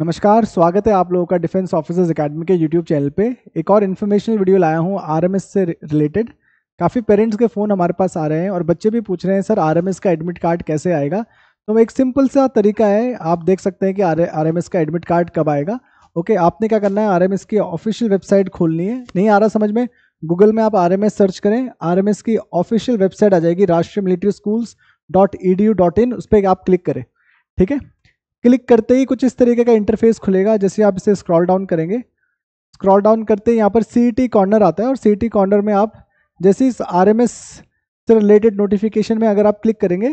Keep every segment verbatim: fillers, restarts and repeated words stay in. नमस्कार, स्वागत है आप लोगों का डिफेंस ऑफिसर्स एकेडमी के यूट्यूब चैनल पे। एक और इन्फॉर्मेशनल वीडियो लाया हूँ आर एम एस से रिलेटेड। काफ़ी पेरेंट्स के फ़ोन हमारे पास आ रहे हैं और बच्चे भी पूछ रहे हैं सर आर एम एस का एडमिट कार्ड कैसे आएगा। तो एक सिंपल सा तरीका है, आप देख सकते हैं कि आर एम एस का एडमिट कार्ड कब आएगा। ओके, आपने क्या करना है, आर एम एस की ऑफिशियल वेबसाइट खोलनी है। नहीं आ रहा समझ में, गूगल में आप आर एम एस सर्च करें, आर एम एस की ऑफिशियल वेबसाइट आ जाएगी Rashtriya military schools dot E D U dot in. उस पर आप क्लिक करें, ठीक है। क्लिक करते ही कुछ इस तरीके का इंटरफेस खुलेगा। जैसे आप इसे स्क्रॉल डाउन करेंगे, स्क्रॉल डाउन करते ही यहाँ पर सीटी ई कॉर्नर आता है और सीटी ई कॉर्नर में आप जैसे इस आरएमएस से रिलेटेड नोटिफिकेशन में अगर आप क्लिक करेंगे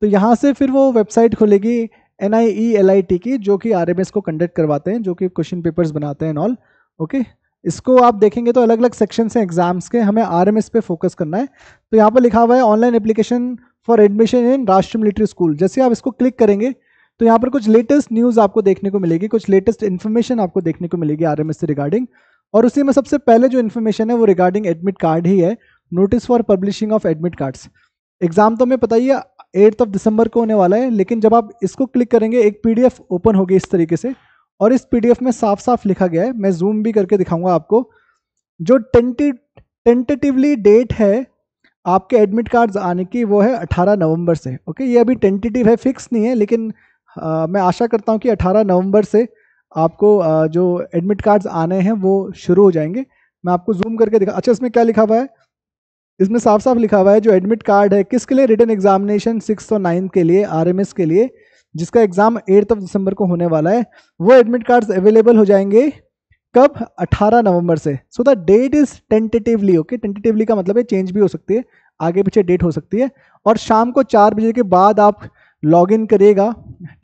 तो यहाँ से फिर वो वेबसाइट खुलेगी एनआईईएलआईटी की, जो कि आरएमएस को कंडक्ट करवाते हैं, जो कि क्वेश्चन पेपर्स बनाते हैं ऑल। ओके, इसको आप देखेंगे तो अलग अलग सेक्शन हैं एग्जाम्स के, हमें आरएमएस पे फोकस करना है। तो यहाँ पर लिखा हुआ है online application for admission in Rashtriya military school. जैसे आप इसको क्लिक करेंगे तो यहाँ पर कुछ लेटेस्ट न्यूज़ आपको देखने को मिलेगी, कुछ लेटेस्ट इन्फॉर्मेशन आपको देखने को मिलेगी आरएमएस से रिगार्डिंग। और उसी में सबसे पहले जो इन्फॉर्मेशन है वो रिगार्डिंग एडमिट कार्ड ही है, notice for publishing of admit cards. Exam तो हमें पता ही है एट्थ ऑफ दिसंबर को होने वाला है, लेकिन जब आप इसको क्लिक करेंगे एक पीडीएफ ओपन होगी इस तरीके से, और इस पीडीएफ में साफ साफ लिखा गया है, मैं जूम भी करके दिखाऊंगा आपको, जो टेंटेटिवली डेट है आपके एडमिट कार्ड्स आने की वो है अट्ठारह नवम्बर से। ओके, ये अभी टेंटेटिव है, फिक्स नहीं है, लेकिन Uh, मैं आशा करता हूं कि अट्ठारह नवंबर से आपको uh, जो एडमिट कार्ड्स आने हैं वो शुरू हो जाएंगे। मैं आपको जूम करके दिखा, अच्छा इसमें क्या लिखा हुआ है, इसमें साफ साफ लिखा हुआ है जो एडमिट कार्ड है किसके लिए, रिटन एग्जामिनेशन सिक्स और नाइन्थ के लिए आरएमएस के लिए, जिसका एग्ज़ाम एट्थ ऑफ दिसंबर को होने वाला है, वो एडमिट कार्ड्स अवेलेबल हो जाएंगे कब, अट्ठारह नवंबर से। So the date is tentatively. Okay, tentatively का मतलब है चेंज भी हो सकती है, आगे पीछे डेट हो सकती है। और शाम को चार बजे के बाद आप लॉग इन करिएगा,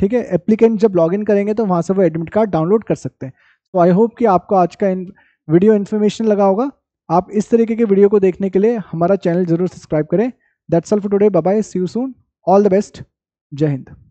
ठीक है, एप्लीकेंट जब लॉग इन करेंगे तो वहाँ से वो एडमिट कार्ड डाउनलोड कर सकते हैं। तो आई होप कि आपको आज का इन वीडियो इन्फॉर्मेशन लगा होगा। आप इस तरीके के वीडियो को देखने के लिए हमारा चैनल जरूर सब्सक्राइब करें। That's all for today, bye bye, see you soon, all the best, जय हिंद।